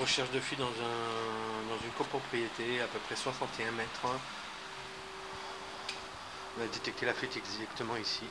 Recherche de fuite dans une copropriété, à peu près 61 mètres. On a détecté la fuite exactement ici.